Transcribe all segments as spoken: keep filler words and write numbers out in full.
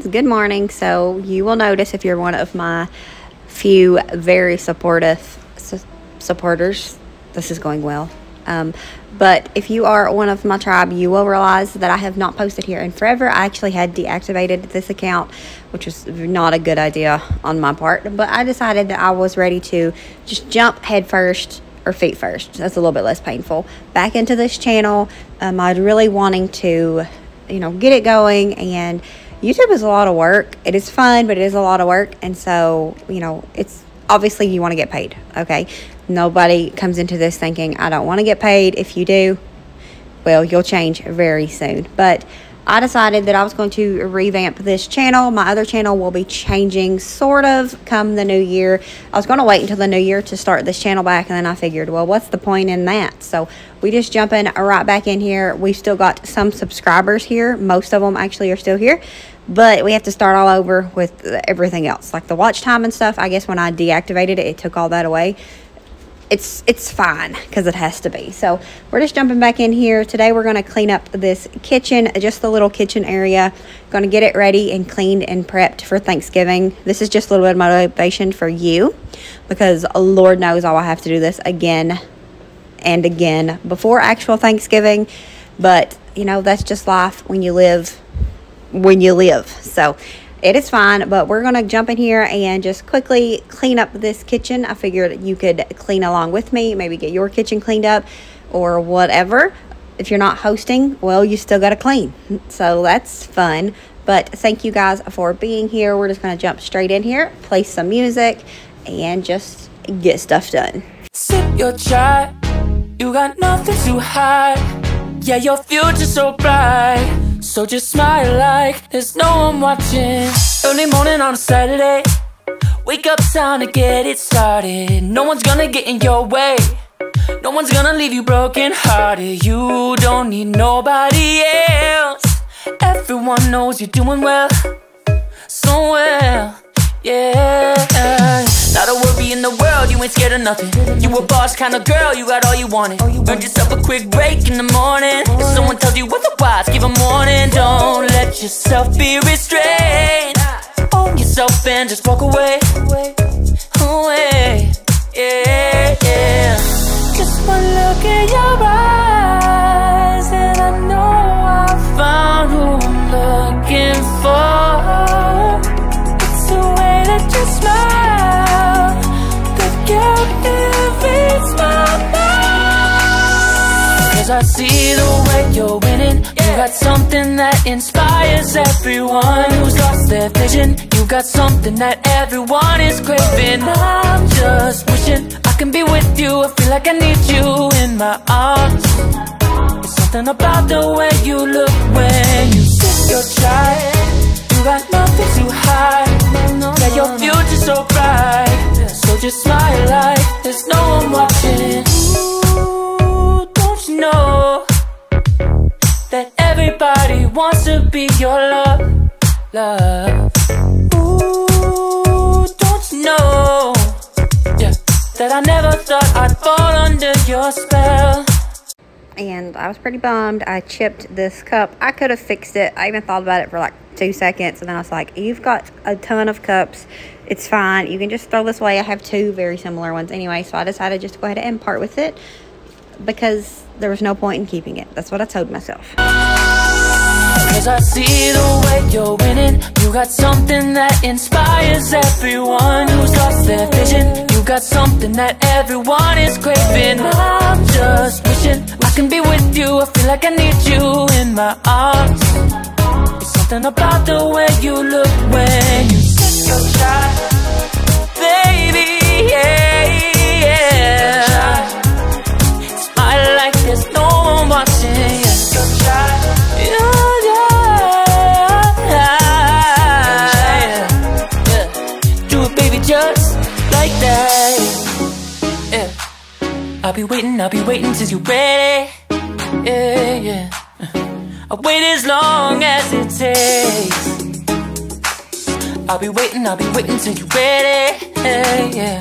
friends, good morning. So you will notice, if you're one of my few very supportive supporters, this is going well. Um, but if you are one of my tribe, you will realize that I have not posted here in forever. I actually had deactivated this account, which was not a good idea on my part, but I decided that I was ready to just jump head first, or feet first, that's a little bit less painful, back into this channel. um, I was really wanting to, you know, get it going, and YouTube is a lot of work. It is fun, but it is a lot of work. And so, you know, it's obviously you want to get paid, okay? Nobody comes into this thinking, I don't want to get paid. If you do, well, you'll change very soon. But I decided that I was going to revamp this channel. My other channel will be changing, sort of, come the new year. I was going to wait until the new year to start this channel back, and then I figured, well, what's the point in that? So we just jump in right back in here. We've still got some subscribers here. Most of them actually are still here, but we have to start all over with everything else, like the watch time and stuff. I guess when I deactivated it, it took all that away. It's, it's fine, because it has to be. So we're just jumping back in here. Today we're going to clean up this kitchen, just the little kitchen area. Going to get it ready and cleaned and prepped for Thanksgiving. This is just a little bit of motivation for you, because Lord knows I will have to do this again and again before actual Thanksgiving. But, you know, that's just life when you live, when you live. So it is fine, but we're going to jump in here and just quickly clean up this kitchen. I figured you could clean along with me, maybe get your kitchen cleaned up or whatever. If you're not hosting, well, you still got to clean. So that's fun. But thank you guys for being here. We're just going to jump straight in here, play some music, and just get stuff done. Sip your chai. You got nothing to hide. Yeah, your future's so bright. So just smile like there's no one watching. Early morning on a Saturday, wake up, time to get it started. No one's gonna get in your way, no one's gonna leave you broken hearted. You don't need nobody else. Everyone knows you're doing well, so well, yeah. Not a worry in the world, you ain't scared of nothing. You a boss kind of girl, you got all you wanted. Earn yourself a quick break in the morning. If someone tells you otherwise, give them warning. Don't let yourself be restrained. Own yourself and just walk away. Away, yeah, yeah. Just one look in your eyes, and I know I found who I'm looking for. It's the way that you smile. Cause I see the way you're winning, yeah. You got something that inspires everyone who's lost their vision. You got something that everyone is craving. I'm just wishing I can be with you. I feel like I need you in my arms. It's something about the way you look when you sip your chai. You got nothing to hide. Yeah, your future's so bright. So just smile like there's no one watching. Ooh, don't you know that everybody wants to be your love, love? Ooh, don't you know, yeah, that I never thought I'd fall under your spell. And I was pretty bummed. I chipped this cup. I could have fixed it. I even thought about it for like two seconds, and then I was like, you've got a ton of cups. It's fine. You can just throw this away. I have two very similar ones anyway, so I decided just to go ahead and part with it because there was no point in keeping it. That's what I told myself. Cause I see the way you're winning. You got something that inspires everyone who's lost their vision. You got something that everyone is craving. I'm just wishing I can be with you. I feel like I need you in my arms. It's something about the way you look when you sip your chai, baby, yeah, yeah. Smile like there's no one watching. You sip your chai, yeah, yeah, yeah. Do it, baby, just like that, yeah. I'll be waiting, I'll be waiting till you're ready, yeah, yeah. I'll wait as long as it takes. I'll be waiting, I'll be waiting till you're ready, yeah.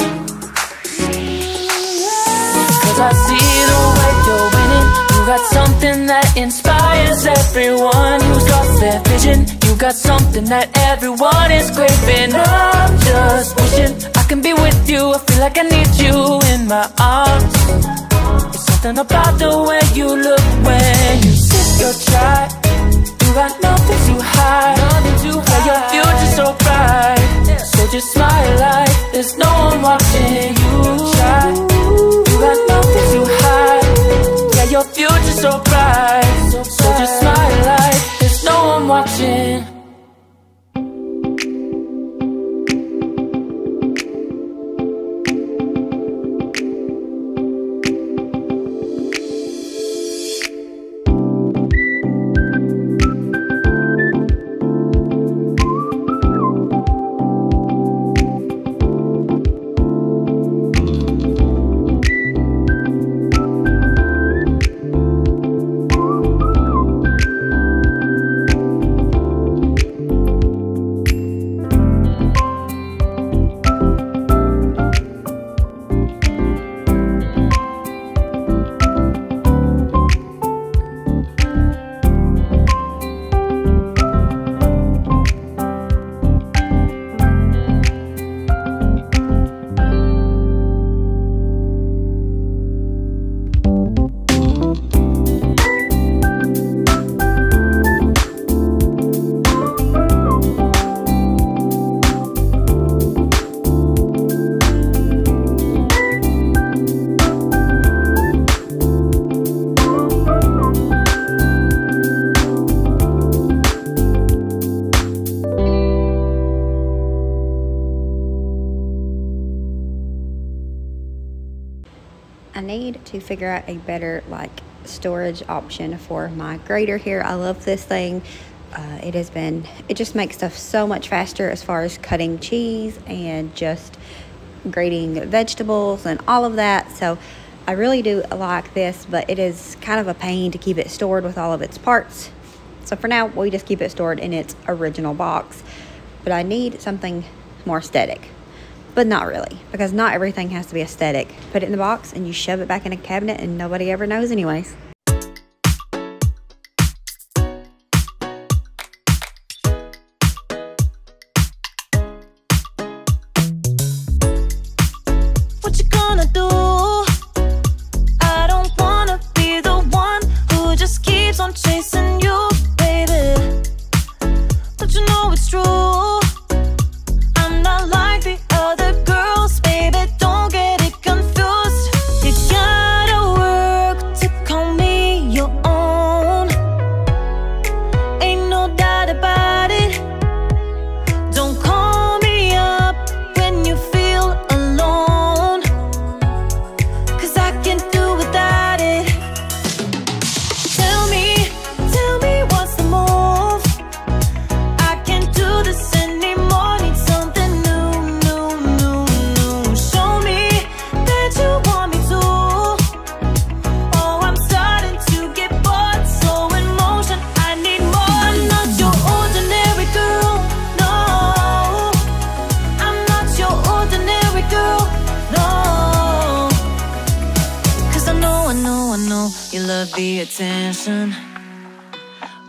Cause I see the way you're winning. You got something that inspires everyone who's lost their vision. You got something that everyone is craving. I'm just wishing I can be with you. I feel like I need you in my arms. There's something about the way you look when you sip your chai. You got nothing to hide, yeah, your future's so bright, yeah. So just smile like there's no one watching you try. You got nothing to hide, yeah, your future's so bright, so, so just smile like there's no one watching. I need to figure out a better like storage option for my grater here. I love this thing. Uh, it has been, it just makes stuff so much faster as far as cutting cheese and just grating vegetables and all of that. So I really do like this, but it is kind of a pain to keep it stored with all of its parts. So for now, we just keep it stored in its original box. But I need something more aesthetic. But not really, because not everything has to be aesthetic. Put it in the box and you shove it back in a cabinet and nobody ever knows anyways. What you gonna do? I don't wanna be the one who just keeps on chasing you, baby. But you know it's true. The attention,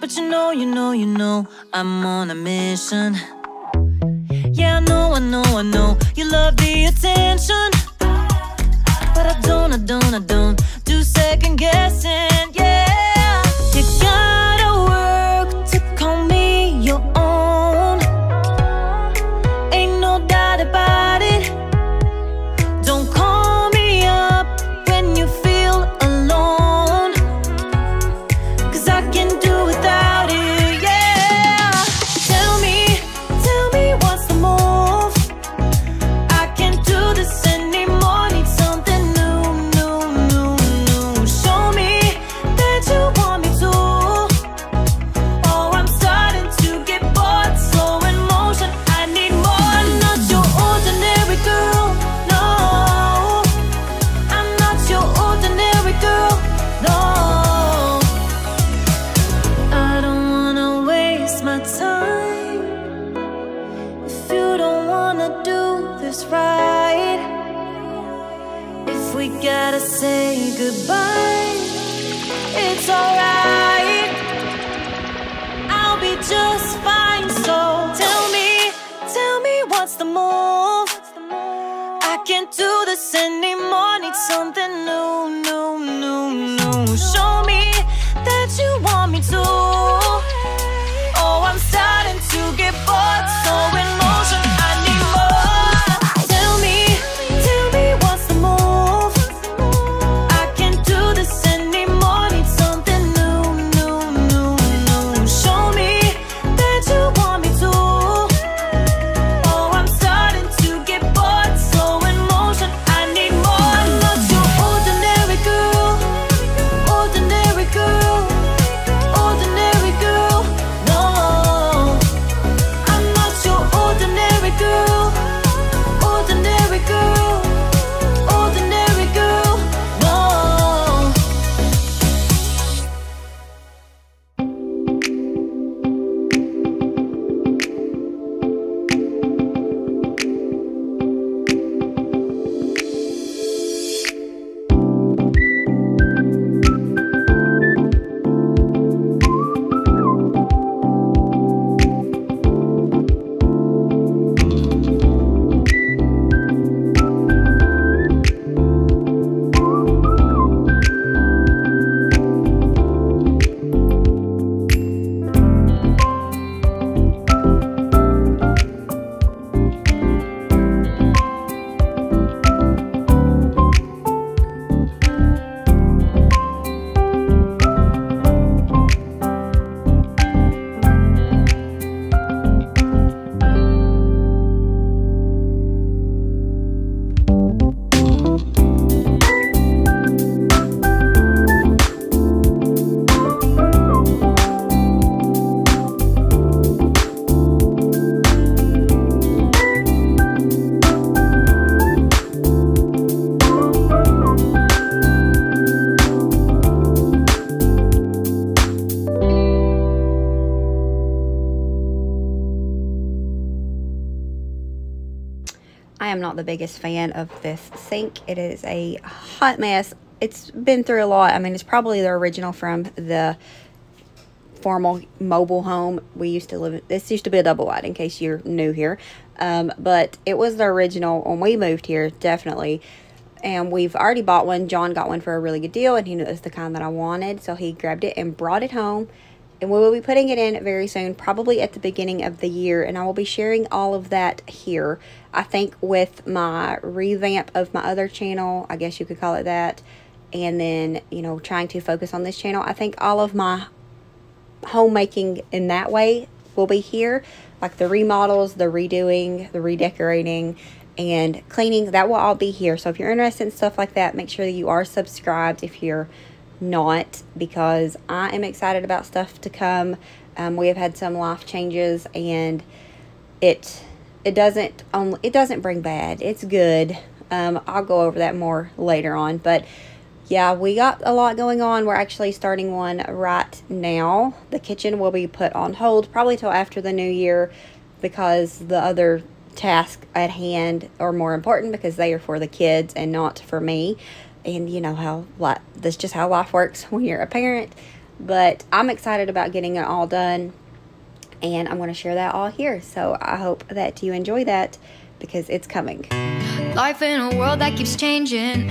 but you know, you know, you know, I'm on a mission. Yeah, I know, I know, I know, you love the attention, but I don't, I don't, I don't do second guessing. Yeah, you gotta work to call me your own. Ain't no doubt about it. Don't call me up when you feel. Goodbye, it's alright, I'll be just fine. soul. Tell me, tell me what's the move? I can't do this anymore, need something new, new, new, new. Show me that you want me to. Oh, I'm starting to get bored, so in motion, I need more. I'm not the biggest fan of this sink. It is a hot mess. It's been through a lot. I mean, it's probably the original from the formal mobile home we used to live in. This used to be a double wide in case you're new here, um, but it was the original when we moved here, definitely. And we've already bought one. John got one for a really good deal, and he knew it was the kind that I wanted, so he grabbed it and brought it home. And we will be putting it in very soon, probably at the beginning of the year. And I will be sharing all of that here. I think with my revamp of my other channel, I guess you could call it that. And then, you know, trying to focus on this channel. I think all of my homemaking in that way will be here. Like the remodels, the redoing, the redecorating, and cleaning. That will all be here. So if you're interested in stuff like that, make sure that you are subscribed if you're not, because I am excited about stuff to come. Um, we have had some life changes, and it it doesn't only it doesn't bring bad, it's good. um, I'll go over that more later on, but yeah, we got a lot going on. We're actually starting one right now. The kitchen will be put on hold probably till after the new year, because the other tasks at hand are more important, because they are for the kids and not for me. And you know how life, that's just how life works when you're a parent. But I'm excited about getting it all done, and I'm going to share that all here. So I hope that you enjoy that, because it's coming. Life in a world that keeps changing.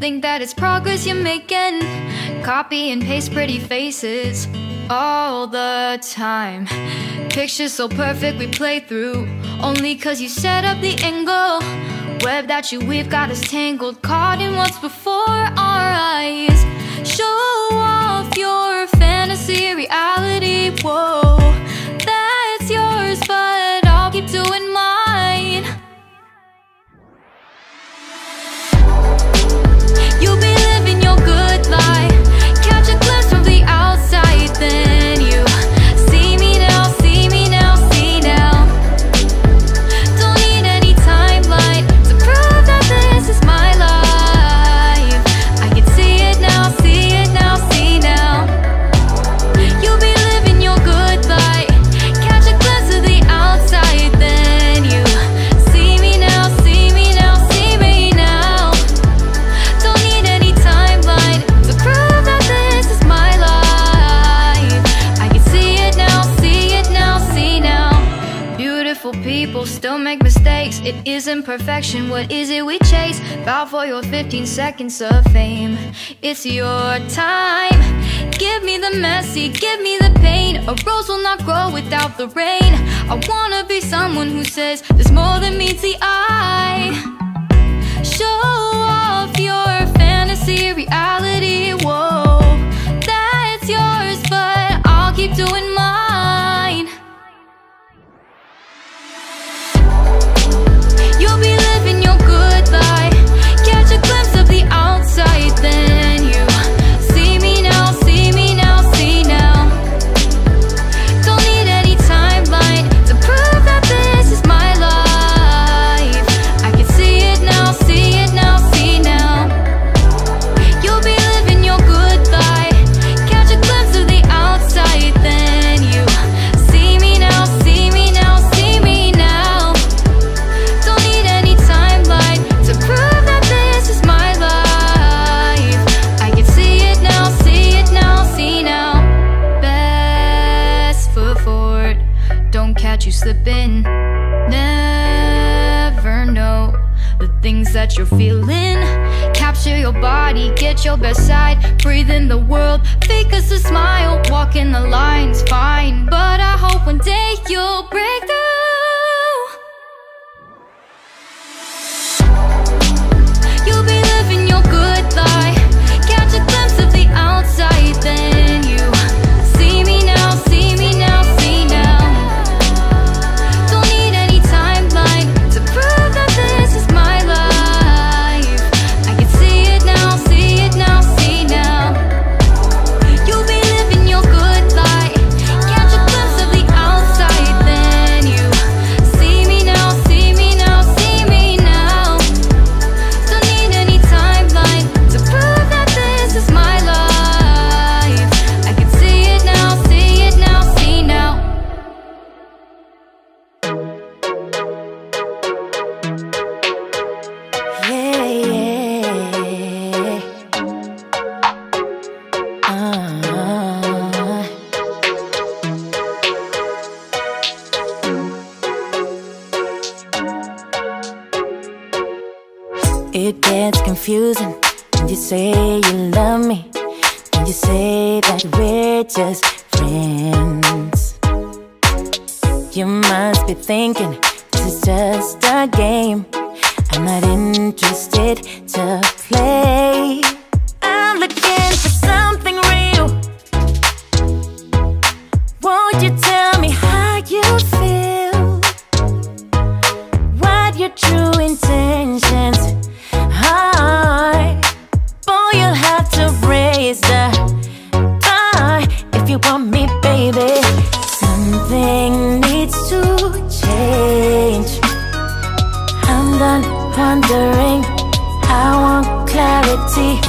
Think that it's progress you're making. Copy and paste pretty faces all the time. Pictures so perfect we play through, only cause you set up the angle. Web that you weave got us tangled, caught in what's before our eyes. Show off your fantasy reality, whoa. That's yours, but I'll keep doing mine. You'll be living your good life. Catch a glimpse from the outside, then you see me now, see me now, see now. Don't need any timeline. This is my life. I can see it now, see it now, see now. You'll be living your good It isn't perfection, what is it we chase? Bow for your fifteen seconds of fame. It's your time. Give me the messy, give me the pain. A rose will not grow without the rain. I wanna be someone who says there's more than meets the eye. Show off your fantasy, reality, whoa. That's yours, but I'll keep doing mine. You'll be living your good life. Catch a glimpse of the outside, then you see me now, see me now, see now. Don't need any timeline to prove that this is my life. I can see it now, see it now, see now. You'll be living your good life. Catch a glimpse of the outside, then you see me now, see me now, see me now. Don't need any timeline to prove that this is my life. I can see it now, see it now, see now. Best foot forward, don't catch you slipping. Never know the things that you're feeling. Capture your body, get your best side. Breathe in the world, fake us a smile. Walk in the line's fine, but I hope one day you'll break through. You'll be living your good life. Catch a glimpse of the outside, then you see me now, see me now, see now. Don't need any timeline to prove that this is my life. I can see it now, see it now, see now. You'll be living your good life. Catch a glimpse of the outside, then you see me now, see me now, see me now. Don't need any timeline to prove that this is my life. I can see it now, see it now, see now. Yeah, yeah. Uh. It gets confusing when you say you love me, when you say that we're just friends. You must be thinking this is just a game. I'm not interested to play. I'm looking for something real. Won't you tell me how you feel? What your true intentions are? Boy, you'll have to raise the bar if you want me, baby. Something needs to change. I'm done wondering, I want clarity.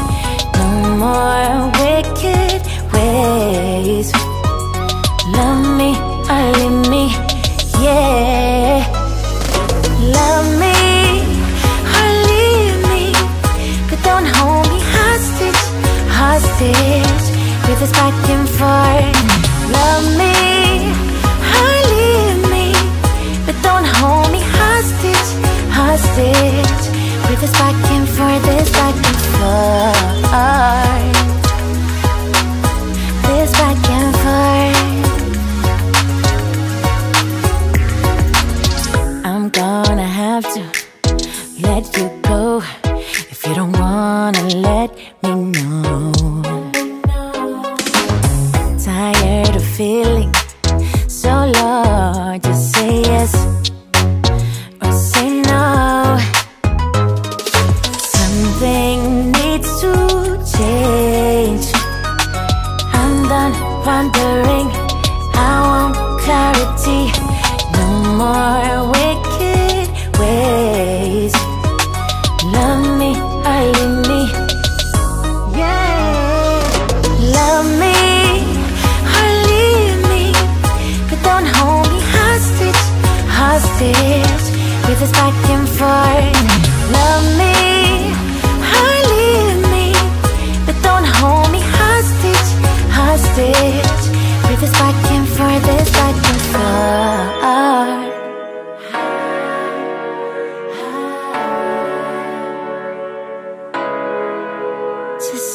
No more wicked ways. Love me, early me, yeah. Love me, or leave me, but don't hold me hostage, hostage. With this back and forth. Love me, or leave me, but don't hold me hostage, hostage. With this back and forth, this back and forth, this back and forth. I'm gonna have to let you go if you don't wanna let me know. Tired of feeling so low, just say yes or say no. Something needs to change. I'm done wondering, I want clarity. No more wicked ways. Love me, or leave me, yeah.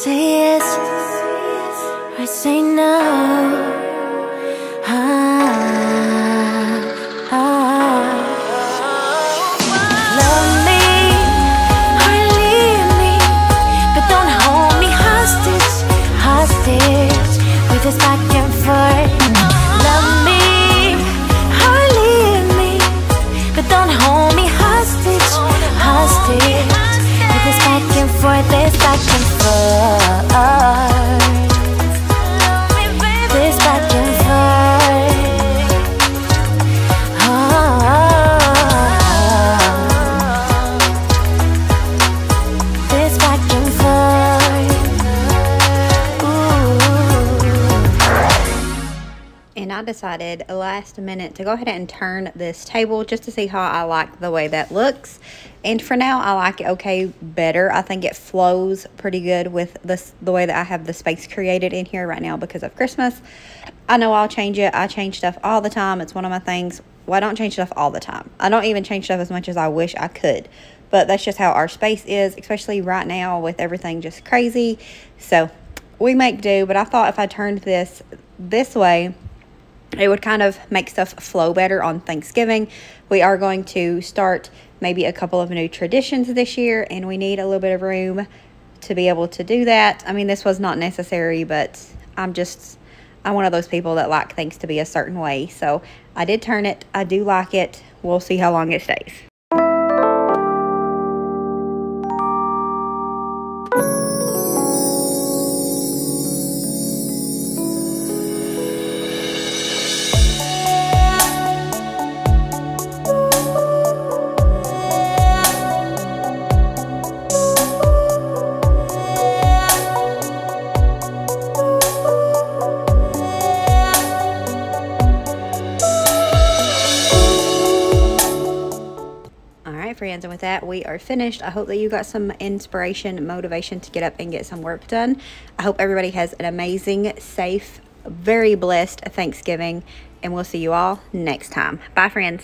say yes, I say no. Ah, ah. Love me or leave me, but don't hold me hostage, hostage with this back and forth. Love me or leave me, but don't hold me hostage, hostage with this back and forth, this back and forth. This back and forth. Oh, this back and forth. Ooh. And I decided last minute to go ahead and turn this table just to see how I like the way that looks. And for now, I like it okay better. I think it flows pretty good with this, the way that I have the space created in here right now because of Christmas. I know I'll change it. I change stuff all the time. It's one of my things. Well, I don't change stuff all the time. I don't even change stuff as much as I wish I could. But that's just how our space is, especially right now with everything just crazy. So we make do. But I thought if I turned this this way, it would kind of make stuff flow better on Thanksgiving. We are going to start maybe a couple of new traditions this year, and we need a little bit of room to be able to do that. I mean, this was not necessary, but I'm just, I'm one of those people that like things to be a certain way. So I did turn it. I do like it. We'll see how long it stays. Friends, and with that, we are finished. I hope that you got some inspiration, motivation to get up and get some work done. I hope everybody has an amazing, safe, very blessed Thanksgiving, and we'll see you all next time. Bye, friends.